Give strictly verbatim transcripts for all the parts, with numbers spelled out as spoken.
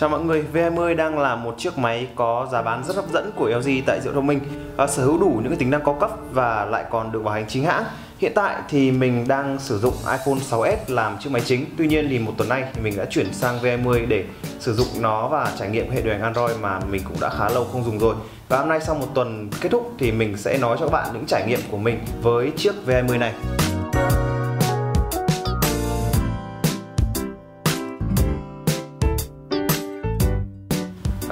Chào mọi người, vê hai mươi đang là một chiếc máy có giá bán rất hấp dẫn của lờ giê tại Di Động Thông Minh, à, sở hữu đủ những cái tính năng cao cấp và lại còn được bảo hành chính hãng. Hiện tại thì mình đang sử dụng iPhone sáu S làm chiếc máy chính. Tuy nhiên thì một tuần nay thì mình đã chuyển sang vê hai mươi để sử dụng nó và trải nghiệm hệ điều hành Android mà mình cũng đã khá lâu không dùng rồi. Và hôm nay sau một tuần kết thúc thì mình sẽ nói cho các bạn những trải nghiệm của mình với chiếc vê hai mươi này.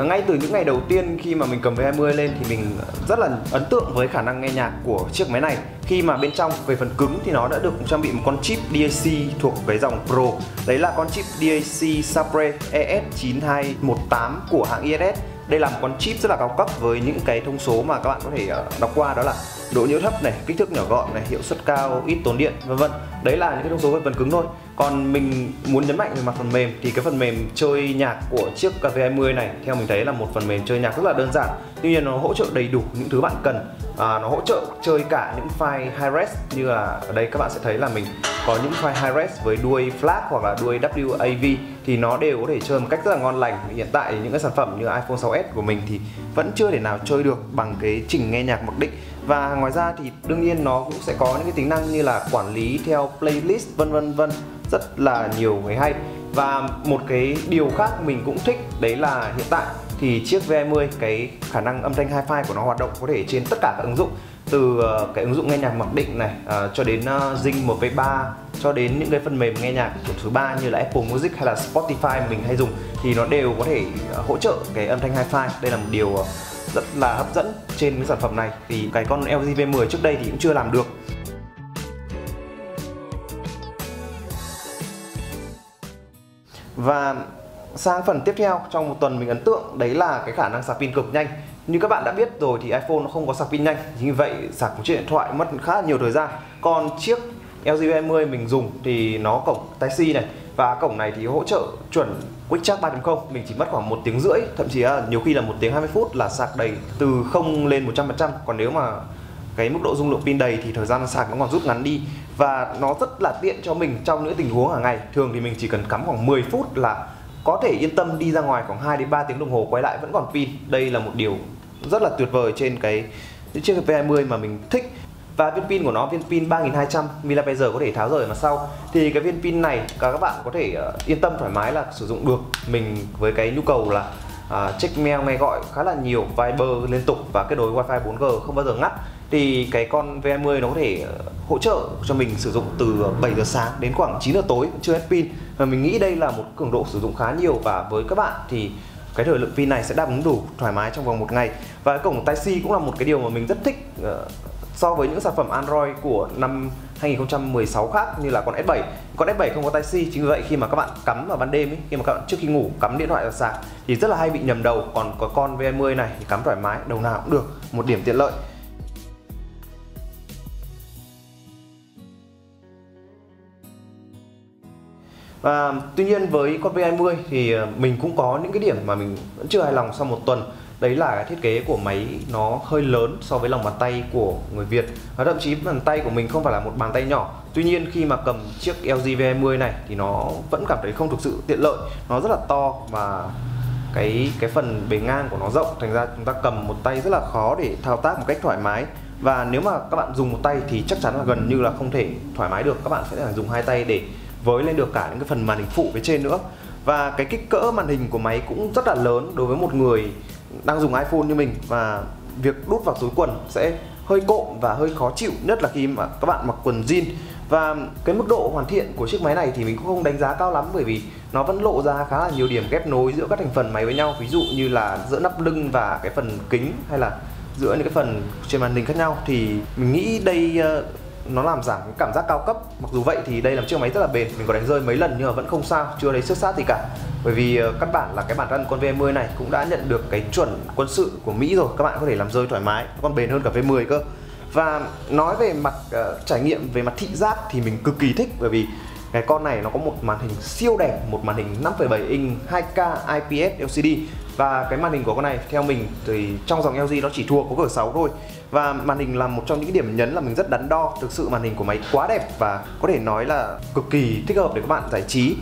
Ngay từ những ngày đầu tiên khi mà mình cầm vê hai mươi lên thì mình rất là ấn tượng với khả năng nghe nhạc của chiếc máy này. Khi mà bên trong về phần cứng thì nó đã được trang bị một con chip đê a xê thuộc cái dòng Pro. Đấy là con chip đê a xê Sabre E S chín hai một tám của hãng i ét ét. Đây là một con chip rất là cao cấp với những cái thông số mà các bạn có thể đọc qua, đó là độ nhiễu thấp này, kích thước nhỏ gọn này, hiệu suất cao, ít tốn điện vân vân. Đấy là những cái thông số về phần cứng thôi. Còn mình muốn nhấn mạnh về mặt phần mềm thì cái phần mềm chơi nhạc của chiếc vê hai mươi này theo mình thấy là một phần mềm chơi nhạc rất là đơn giản. Tuy nhiên nó hỗ trợ đầy đủ những thứ bạn cần. À, nó hỗ trợ chơi cả những file hi-res, như là ở đây các bạn sẽ thấy là mình có những file hi-res với đuôi flat hoặc là đuôi W A V thì nó đều có thể chơi một cách rất là ngon lành. Hiện tại những cái sản phẩm như iPhone sáu S của mình thì vẫn chưa thể nào chơi được bằng cái trình nghe nhạc mặc định. Và ngoài ra thì đương nhiên nó cũng sẽ có những cái tính năng như là quản lý theo playlist vân vân vân, rất là nhiều người hay. Và một cái điều khác mình cũng thích đấy là hiện tại thì chiếc vê hai mươi cái khả năng âm thanh Hi-Fi của nó hoạt động có thể trên tất cả các ứng dụng, từ cái ứng dụng nghe nhạc mặc định này à, cho đến uh, Zing M P ba, cho đến những cái phần mềm nghe nhạc kiểu thứ ba như là Apple Music hay là Spotify mình hay dùng thì nó đều có thể hỗ trợ cái âm thanh Hi-Fi. Đây là một điều rất là hấp dẫn trên cái sản phẩm này, thì cái con lờ giê vê mười trước đây thì cũng chưa làm được. Và sang phần tiếp theo trong một tuần mình ấn tượng đấy là cái khả năng sạc pin cực nhanh. Như các bạn đã biết rồi thì iPhone nó không có sạc pin nhanh, như vậy sạc một chiếc điện thoại mất khá là nhiều thời gian. Còn chiếc lờ giê vê hai mươi mình dùng thì nó cổng Type C này, và cổng này thì hỗ trợ chuẩn Quick Charge ba chấm không. Mình chỉ mất khoảng một tiếng rưỡi, thậm chí là nhiều khi là một tiếng hai mươi phút là sạc đầy từ không lên một trăm phần trăm. Còn nếu mà cái mức độ dung lượng pin đầy thì thời gian sạc nó còn rút ngắn đi, và nó rất là tiện cho mình trong những tình huống hàng ngày. Thường thì mình chỉ cần cắm khoảng mười phút là có thể yên tâm đi ra ngoài khoảng hai đến ba tiếng đồng hồ quay lại vẫn còn pin. Đây là một điều rất là tuyệt vời trên cái chiếc vê hai mươi mà mình thích. Và viên pin của nó, viên pin ba nghìn hai trăm mi li am pe giờ có thể tháo rời mà sau. Thì cái viên pin này các bạn có thể yên tâm thoải mái là sử dụng được. Mình với cái nhu cầu là uh, check mail, nghe gọi khá là nhiều, Viber liên tục và kết nối Wi-Fi bốn G không bao giờ ngắt, thì cái con vê hai mươi nó có thể hỗ trợ cho mình sử dụng từ bảy giờ sáng đến khoảng chín giờ tối chưa hết pin. Và mình nghĩ đây là một cường độ sử dụng khá nhiều, và với các bạn thì cái thời lượng pin này sẽ đáp ứng đủ thoải mái trong vòng một ngày. Và cái cổng Type C cũng là một cái điều mà mình rất thích so với những sản phẩm Android của năm hai nghìn không trăm mười sáu khác như là con S bảy. Con S bảy không có Type C, chính vì vậy khi mà các bạn cắm vào ban đêm ấy, khi mà các bạn trước khi ngủ cắm điện thoại vào sạc thì rất là hay bị nhầm đầu. Còn có con vê hai mươi này thì cắm thoải mái, đầu nào cũng được, một điểm tiện lợi. Và tuy nhiên với con vê hai mươi thì mình cũng có những cái điểm mà mình vẫn chưa hài lòng sau một tuần. Đấy là cái thiết kế của máy nó hơi lớn so với lòng bàn tay của người Việt. Và thậm chí bàn tay của mình không phải là một bàn tay nhỏ. Tuy nhiên khi mà cầm chiếc lờ giê vê hai mươi này thì nó vẫn cảm thấy không thực sự tiện lợi. Nó rất là to và cái, cái phần bề ngang của nó rộng, thành ra chúng ta cầm một tay rất là khó để thao tác một cách thoải mái. Và nếu mà các bạn dùng một tay thì chắc chắn là gần như là không thể thoải mái được. Các bạn sẽ phải dùng hai tay để với lên được cả những cái phần màn hình phụ phía trên nữa. Và cái kích cỡ màn hình của máy cũng rất là lớn đối với một người đang dùng iPhone như mình, và việc đút vào túi quần sẽ hơi cộm và hơi khó chịu, nhất là khi mà các bạn mặc quần jean. Và cái mức độ hoàn thiện của chiếc máy này thì mình cũng không đánh giá cao lắm, bởi vì nó vẫn lộ ra khá là nhiều điểm ghép nối giữa các thành phần máy với nhau, ví dụ như là giữa nắp lưng và cái phần kính, hay là giữa những cái phần trên màn hình khác nhau. Thì mình nghĩ đây nó làm giảm cái cảm giác cao cấp. Mặc dù vậy thì đây là một chiếc máy rất là bền, mình có đánh rơi mấy lần nhưng mà vẫn không sao, chưa thấy xước xát gì cả. Bởi vì căn bản là cái bản thân con vê hai mươi này cũng đã nhận được cái chuẩn quân sự của Mỹ rồi, các bạn có thể làm rơi thoải mái, nó còn bền hơn cả vê mười cơ. Và nói về mặt uh, trải nghiệm về mặt thị giác thì mình cực kỳ thích, bởi vì cái con này nó có một màn hình siêu đẹp, một màn hình năm phẩy bảy inch hai K I P S L C D. Và cái màn hình của con này theo mình thì trong dòng lờ giê nó chỉ thua có cửa sáu thôi. Và màn hình là một trong những điểm nhấn là mình rất đắn đo. Thực sự màn hình của máy quá đẹp và có thể nói là cực kỳ thích hợp để các bạn giải trí.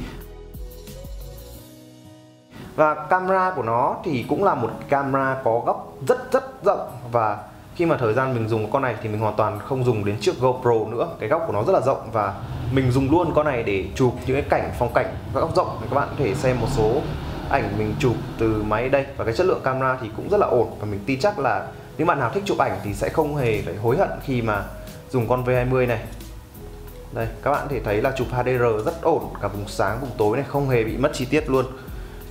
Và camera của nó thì cũng là một camera có góc rất rất rộng, và khi mà thời gian mình dùng con này thì mình hoàn toàn không dùng đến chiếc GoPro nữa. Cái góc của nó rất là rộng và mình dùng luôn con này để chụp những cái cảnh phong cảnh góc rộng. Các bạn có thể xem một số ảnh mình chụp từ máy đây, và cái chất lượng camera thì cũng rất là ổn, và mình tin chắc là những bạn nào thích chụp ảnh thì sẽ không hề phải hối hận khi mà dùng con V hai mươi này. Đây, các bạn có thể thấy là chụp hát đê rờ rất ổn, cả vùng sáng, vùng tối này, không hề bị mất chi tiết luôn.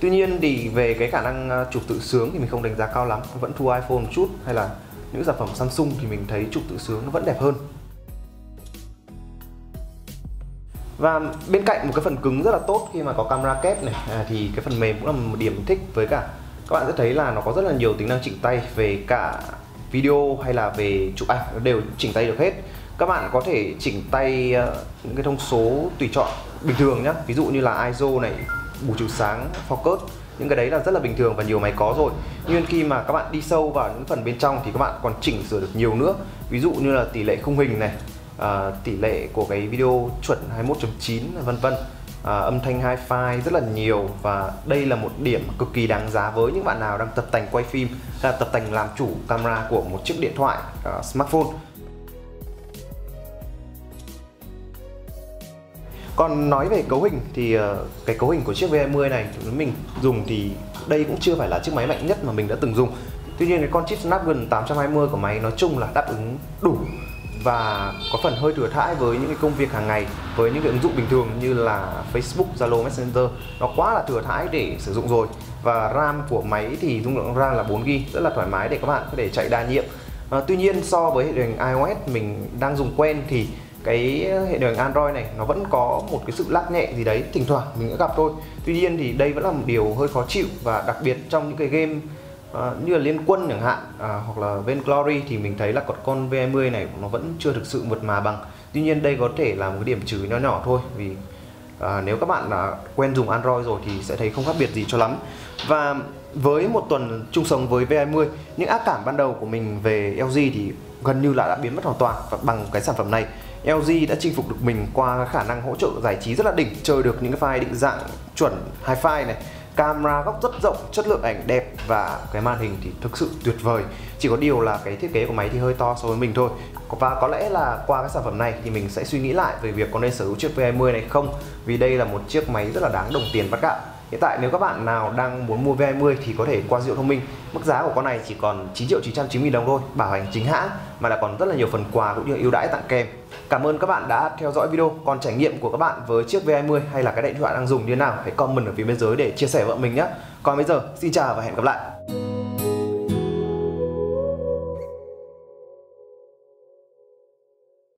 Tuy nhiên thì về cái khả năng chụp tự sướng thì mình không đánh giá cao lắm, vẫn thua iPhone một chút, hay là những sản phẩm Samsung thì mình thấy chụp tự sướng nó vẫn đẹp hơn. Và bên cạnh một cái phần cứng rất là tốt khi mà có camera kép này, à, thì cái phần mềm cũng là một điểm thích. Với cả các bạn sẽ thấy là nó có rất là nhiều tính năng chỉnh tay, về cả video hay là về chụp ảnh nó đều chỉnh tay được hết. Các bạn có thể chỉnh tay những cái thông số tùy chọn bình thường nhá, ví dụ như là i ét ô này, bù chiều sáng, focus, những cái đấy là rất là bình thường và nhiều máy có rồi. Nhưng khi mà các bạn đi sâu vào những phần bên trong thì các bạn còn chỉnh sửa được nhiều nữa, ví dụ như là tỷ lệ khung hình này, à, tỷ lệ của cái video chuẩn hai mươi mốt chấm chín vân vân, à, âm thanh hi-fi rất là nhiều. Và đây là một điểm cực kỳ đáng giá với những bạn nào đang tập tành quay phim hay là tập tành làm chủ camera của một chiếc điện thoại à, smartphone. Còn nói về cấu hình thì cái cấu hình của chiếc V hai mươi này mình dùng thì đây cũng chưa phải là chiếc máy mạnh nhất mà mình đã từng dùng. Tuy nhiên cái con chip Snapdragon tám trăm hai mươi của máy nói chung là đáp ứng đủ và có phần hơi thừa thãi với những cái công việc hàng ngày, với những cái ứng dụng bình thường như là Facebook, Zalo, Messenger. Nó quá là thừa thãi để sử dụng rồi. Và RAM của máy thì dung lượng RAM là bốn gi ga bai, rất là thoải mái để các bạn có thể chạy đa nhiệm. À, tuy nhiên so với hệ điều hành iOS mình đang dùng quen thì cái hệ điều hành Android này nó vẫn có một cái sự lag nhẹ gì đấy, thỉnh thoảng mình đã gặp thôi. Tuy nhiên thì đây vẫn là một điều hơi khó chịu, và đặc biệt trong những cái game uh, như là Liên Quân chẳng hạn, uh, hoặc là bên Glory thì mình thấy là con V hai mươi này nó vẫn chưa thực sự mượt mà bằng. Tuy nhiên đây có thể là một cái điểm trừ nhỏ nhỏ thôi, vì uh, nếu các bạn đã quen dùng Android rồi thì sẽ thấy không khác biệt gì cho lắm. Và với một tuần chung sống với V hai mươi, những ác cảm ban đầu của mình về lờ giê thì gần như là đã biến mất hoàn toàn, và bằng cái sản phẩm này lờ giê đã chinh phục được mình qua khả năng hỗ trợ giải trí rất là đỉnh, chơi được những cái file định dạng chuẩn Hi-Fi này, camera góc rất rộng, chất lượng ảnh đẹp và cái màn hình thì thực sự tuyệt vời. Chỉ có điều là cái thiết kế của máy thì hơi to so với mình thôi. Và có lẽ là qua cái sản phẩm này thì mình sẽ suy nghĩ lại về việc có nên sở hữu chiếc V hai mươi này không, vì đây là một chiếc máy rất là đáng đồng tiền bắt gạo. Hiện tại nếu các bạn nào đang muốn mua V hai mươi thì có thể qua Di Động Thông Minh. Mức giá của con này chỉ còn chín triệu chín trăm chín mươi nghìn đồng thôi, bảo hành chính hãng mà đã còn rất là nhiều phần quà cũng như ưu đãi tặng kèm. Cảm ơn các bạn đã theo dõi video. Còn trải nghiệm của các bạn với chiếc V hai mươi hay là cái điện thoại đang dùng như thế nào, hãy comment ở phía bên dưới để chia sẻ với bọn mình nhé. Còn bây giờ, xin chào và hẹn gặp lại.